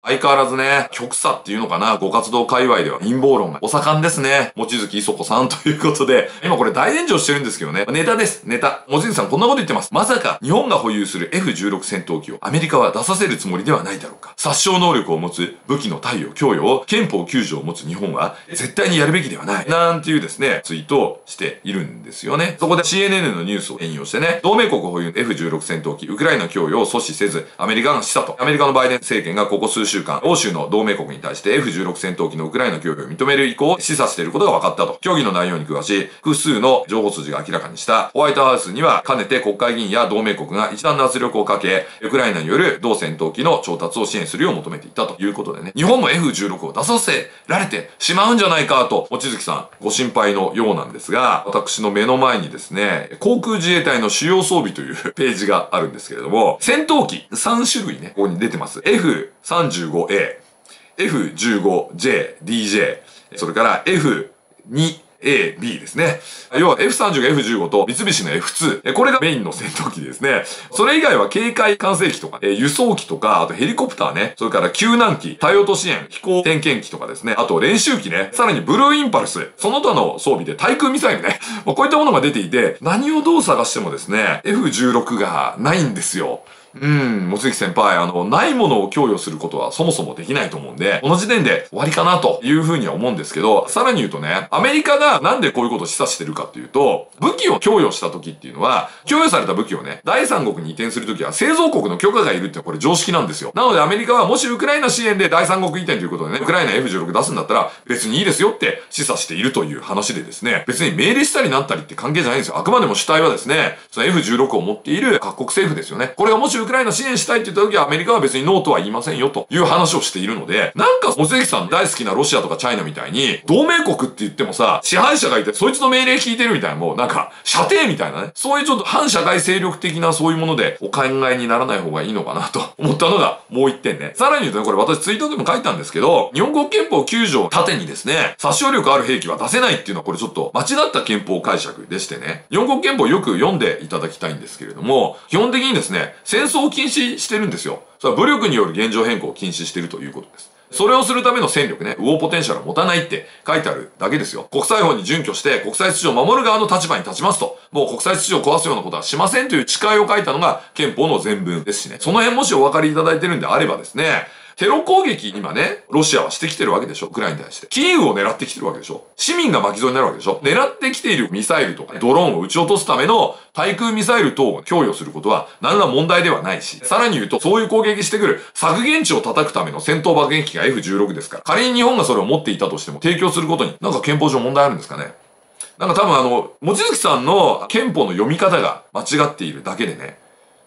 相変わらずね、極左っていうのかな、ご活動界隈では陰謀論がお盛んですね。望月磯子さんということで、今これ大炎上してるんですけどね。ネタです、ネタ。望月さんこんなこと言ってます。まさか日本が保有する F16 戦闘機をアメリカは出させるつもりではないだろうか。殺傷能力を持つ武器の貸与、供与を憲法9条を持つ日本は絶対にやるべきではない。なんていうですね、ツイートをしているんですよね。そこで CNN のニュースを引用してね、同盟国保有の F16 戦闘機、ウクライナ供与を阻止せず、アメリカが示唆と。アメリカのバイデン政権がここ数週間、欧州の同盟国に対して F16 戦闘機のウクライナ供与を認める意向を示唆していることが分かったと。協議の内容に詳しい複数の情報筋が明らかにした。ホワイトハウスにはかねて国会議員や同盟国が一段の圧力をかけ、ウクライナによる同戦闘機の調達を支援するよう求めていたということでね。日本も F16 を出させられてしまうんじゃないかと、望月さんご心配のようなんですが、私の目の前にですね、航空自衛隊の主要装備というページがあるんですけれども、戦闘機3種類ね、ここに出てます。F35A、F15J、DJ、それから F2AB ですね。要は F35、F15 と三菱の F2。これがメインの戦闘機ですね。それ以外は警戒管制機とか、輸送機とか、あとヘリコプターね。それから救難機、多用途支援、飛行点検機とかですね。あと練習機ね。さらにブルーインパルス。その他の装備で対空ミサイルね。こういったものが出ていて、何をどう探してもですね、F16 がないんですよ。望月先輩、ないものを供与することはそもそもできないと思うんで、この時点で終わりかなというふうには思うんですけど、さらに言うとね、アメリカがなんでこういうことを示唆してるかっていうと、武器を供与した時っていうのは、供与された武器をね、第三国に移転するときは製造国の許可がいるっていうのはこれ常識なんですよ。なのでアメリカはもしウクライナ支援で第三国移転ということでね、ウクライナ F16 出すんだったら別にいいですよって示唆しているという話でですね、別に命令したりなったりって関係じゃないんですよ。あくまでも主体はですね、その F16 を持っている各国政府ですよね。これがもしウクライナ支援したいって言った時はアメリカは別にノーとは言いませんよという話をしているので、なんか望月さん大好きなロシアとかチャイナみたいに同盟国って言ってもさ、支配者がいてそいつの命令聞いてるみたいな、もうなんか射程みたいなね、そういうちょっと反社会勢力的なそういうものでお考えにならない方がいいのかなと思ったのがもう一点ね。さらに言うとね、これ私ツイートでも書いたんですけど、日本国憲法9条を盾にですね、殺傷力ある兵器は出せないっていうのはこれちょっと間違った憲法解釈でしてね、日本国憲法よく読んでいただきたいんですけれども、基本的にですね、戦争を禁止してるんですよ。それは武力による現状変更を禁止しているということです。それをするための戦力ね、ウォーポテンシャルを持たないって書いてあるだけですよ。国際法に準拠して国際秩序を守る側の立場に立ちますと、もう国際秩序を壊すようなことはしませんという誓いを書いたのが憲法の前文ですしね。その辺もしお分かりいただいてるんであればですね、テロ攻撃今ね、ロシアはしてきてるわけでしょ。ウクライナに対して。キーウを狙ってきてるわけでしょ。市民が巻き添えになるわけでしょ。狙ってきているミサイルとかね、ドローンを撃ち落とすための対空ミサイル等を供与することは何ら問題ではないし、さらに言うと、そういう攻撃してくる削減値を叩くための戦闘爆撃機が F16 ですから、仮に日本がそれを持っていたとしても提供することになんか憲法上問題あるんですかね。なんか多分望月さんの憲法の読み方が間違っているだけでね、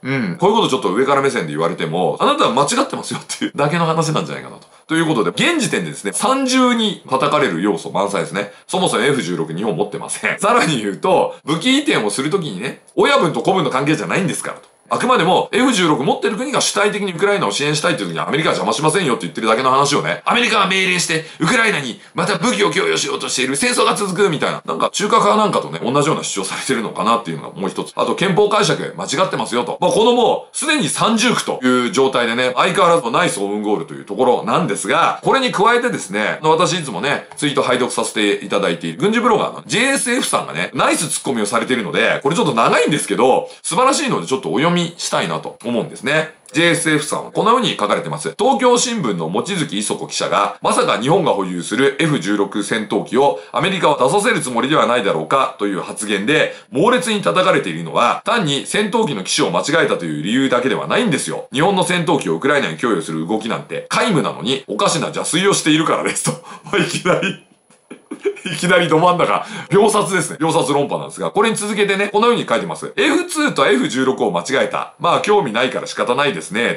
こういうことちょっと上から目線で言われても、あなたは間違ってますよっていうだけの話なんじゃないかなと。ということで、現時点でですね、三重に叩かれる要素満載ですね。そもそも F16 日本持ってません。さらに言うと、武器移転をするときにね、親分と子分の関係じゃないんですからと。あくまでも F16 持ってる国が主体的にウクライナを支援したいという時にアメリカは邪魔しませんよって言ってるだけの話をね、アメリカは命令してウクライナにまた武器を供与しようとしている、戦争が続くみたいな、なんか中華化なんかとね、同じような主張されてるのかなっていうのがもう一つ。あと憲法解釈間違ってますよと。まあこのもうすでに三重苦という状態でね、相変わらずのナイスオウンゴールというところなんですが、これに加えてですね、私いつもね、ツイート拝読させていただいている軍事ブロガーの JSF さんがね、ナイスツッコミをされているので、これちょっと長いんですけど、素晴らしいのでちょっとお読みしたいなと思うんですね。JSF さんはこのように書かれてます。東京新聞の望月磯子記者が、まさか日本が保有する F16 戦闘機をアメリカは出させるつもりではないだろうかという発言で、猛烈に叩かれているのは、単に戦闘機の機種を間違えたという理由だけではないんですよ。日本の戦闘機をウクライナに供与する動きなんて、皆無なのにおかしな邪推をしているからですと。いきなり。いきなりど真ん中、秒殺ですね。秒殺論破なんですが、これに続けてね、このように書いてます。F2 と F16 を間違えた。まあ、興味ないから仕方ないですね。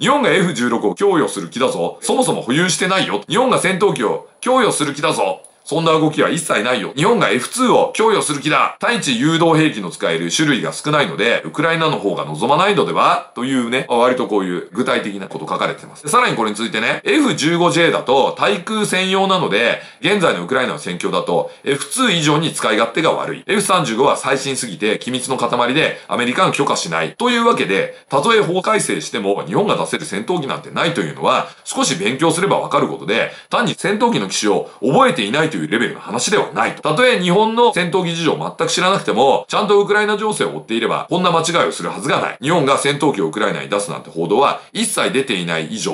日本が F16 を供与する気だぞ。そもそも保有してないよ。日本が戦闘機を供与する気だぞ。そんな動きは一切ないよ。日本が F2 を供与する気だ。対地誘導兵器の使える種類が少ないので、ウクライナの方が望まないのではというね、割とこういう具体的なこと書かれてます。さらにこれについてね、F15J だと対空専用なので、現在のウクライナの戦況だと F2 以上に使い勝手が悪い。F35 は最新すぎて機密の塊でアメリカが許可しない。というわけで、たとえ法改正しても日本が出せる戦闘機なんてないというのは、少し勉強すればわかることで、単に戦闘機の機種を覚えていないというレベルの話ではないと。たとえ日本の戦闘機事情を全く知らなくても、ちゃんとウクライナ情勢を追っていれば、こんな間違いをするはずがない。日本が戦闘機をウクライナに出すなんて報道は一切出ていない以上、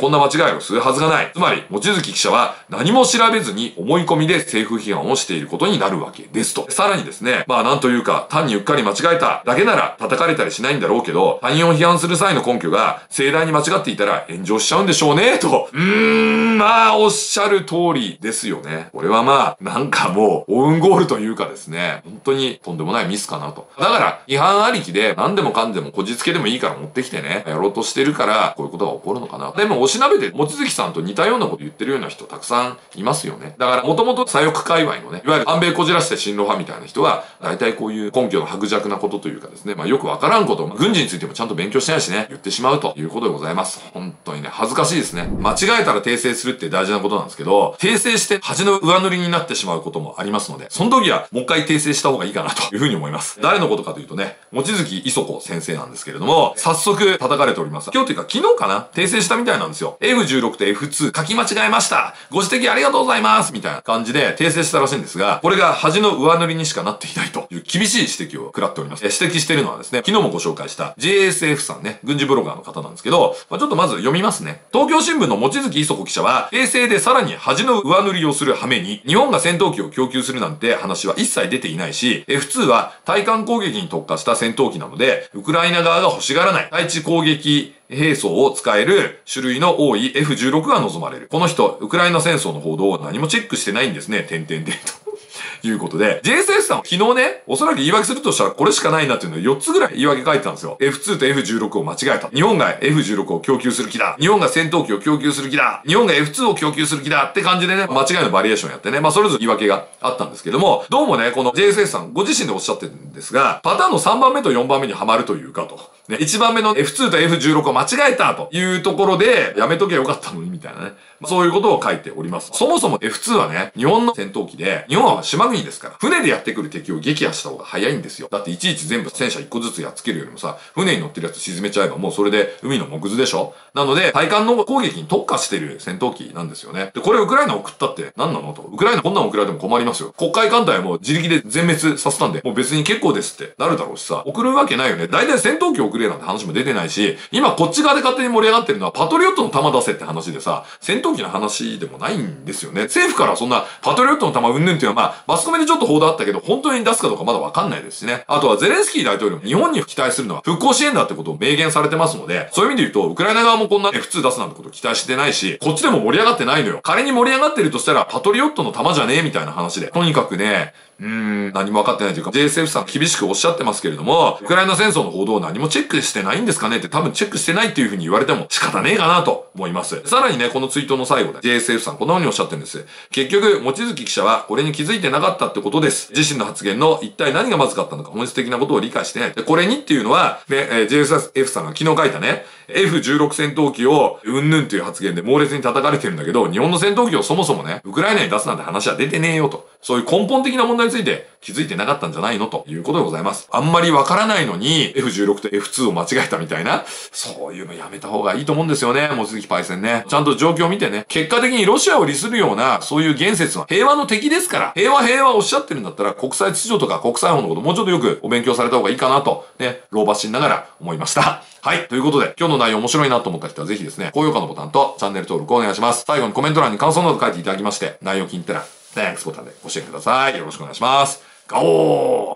こんな間違いをするはずがない。つまり、望月記者は何も調べずに思い込みで政府批判をしていることになるわけですと。さらにですね、まあなんというか、単にうっかり間違えただけなら叩かれたりしないんだろうけど、他人を批判する際の根拠が盛大に間違っていたら炎上しちゃうんでしょうね、と。まあおっしゃる通りですよね。これはまあ、なんかもう、オウンゴールというかですね、本当にとんでもないミスかなと。だから、批判ありきで、何でもかんでもこじつけでもいいから持ってきてね、やろうとしてるから、こういうことが起こるのかな。でも、おしなべて、望月さんと似たようなこと言ってるような人たくさんいますよね。だから、もともと左翼界隈のね、いわゆる反米こじらして進路派みたいな人は、大体こういう根拠の薄弱なことというかですね、まあよくわからんことを、軍事についてもちゃんと勉強してないしね、言ってしまうということでございます。本当にね、恥ずかしいですね。間違えたら訂正するって大事なことなんですけど、訂正して恥の上塗りになってしまうこともありますので、その時はもう一回訂正した方がいいかなというふうに思います。誰のことかというとね、望月磯子先生なんですけれども、早速叩かれております。今日というか昨日かな、訂正したみたいなんですよ。F16 と F2 書き間違えました。ご指摘ありがとうございますみたいな感じで訂正したらしいんですが、これが恥の上塗りにしかなっていないという厳しい指摘を食らっております。指摘しているのはですね、昨日もご紹介した JSF さんね、軍事ブロガーの方なんですけど、まあ、ちょっとまず読みますね。東京新聞の望月磯子記者は、訂正でさらに恥の上塗りをする羽目に、日本が戦闘機を供給するなんて話は一切出ていないし、F2 は対艦攻撃に特化した戦闘機なので、ウクライナ側が欲しがらない対地攻撃兵装を使える種類の多い F16 が望まれる。この人、ウクライナ戦争の報道を何もチェックしてないんですね、と。いうことで、JSF さん昨日ね、おそらく言い訳するとしたらこれしかないなっていうのを4つぐらい言い訳書いてたんですよ。F2 と F16 を間違えた。日本が F16 を供給する気だ。日本が戦闘機を供給する気だ。日本が F2 を供給する気だって感じでね、間違いのバリエーションやってね、まあそれぞれ言い訳があったんですけども、どうもね、この JSF さんご自身でおっしゃってるんですが、パターンの3番目と4番目にはまるというかと。ね、1番目の F2 と F16 を間違えたというところで、やめとけばよかったのにみたいなね、まあ、そういうことを書いております。そもそも F2 はね、日本の戦闘機で、日本は島国ですから、船でやってくる敵を撃破した方が早いんですよ。だっていちいち全部戦車1個ずつやっつけるよりもさ、船に乗ってるやつ沈めちゃえばもうそれで海の藻屑でしょ。なので、対艦の攻撃に特化してる戦闘機なんですよね。で、これウクライナ送ったって何なのと。ウクライナこんなん送られても困りますよ。黒海艦隊はもう自力で全滅させたんで、もう別に結構ですってなるだろうしさ、送るわけないよね。大体戦闘機を送れなんて話も出てないし、今こっち側で勝手に盛り上がってるのはパトリオットの弾出せって話でさ、戦闘機の話でもないんですよね。政府からそんなパトリオットの弾うんぬんっていうのはまあ、マスコミでちょっと報道あったけど、本当に出すかどうかまだわかんないですしね。あとはゼレンスキー大統領も日本に期待するのは復興支援だってことを明言されてますので、そういう意味で言うと、ウクライナ側もこんな F2 出すなんてことを期待してないし、こっちでも盛り上がってないのよ。仮に盛り上がってるとしたら、パトリオットの弾じゃねえみたいな話で。とにかくね、何も分かってないというか、JSF さん厳しくおっしゃってますけれども、ウクライナ戦争の報道を何もチェックしてないんですかねって多分チェックしてないっていうふうに言われても仕方ねえかなと思います。さらにね、このツイートの最後で JSF さんこんな風におっしゃってるんです。結局、望月記者はこれに気づいてなかったってことです。自身の発言の一体何がまずかったのか本質的なことを理解してない。で、これにっていうのは、ね、JSF さんが昨日書いたね、F16 戦闘機をうんぬんという発言で猛烈に叩かれてるんだけど、日本の戦闘機をそもそもね、ウクライナに出すなんて話は出てねえよと。そういう根本的な問題について気づいてなかったんじゃないのということでございます。あんまりわからないのに F16 と F2 を間違えたみたいな、そういうのやめた方がいいと思うんですよね。望月パイセンね。ちゃんと状況を見てね、結果的にロシアを利するような、そういう言説は平和の敵ですから、平和おっしゃってるんだったら国際秩序とか国際法のこともうちょっとよくお勉強された方がいいかなと、ね、老婆しながら思いました。はい。ということで、今日の内容面白いなと思った人はぜひですね、高評価のボタンとチャンネル登録をお願いします。最後にコメント欄に感想など書いていただきまして、内容気に入ったら、Thanks ボタンでご支援ください。よろしくお願いします。ガオー！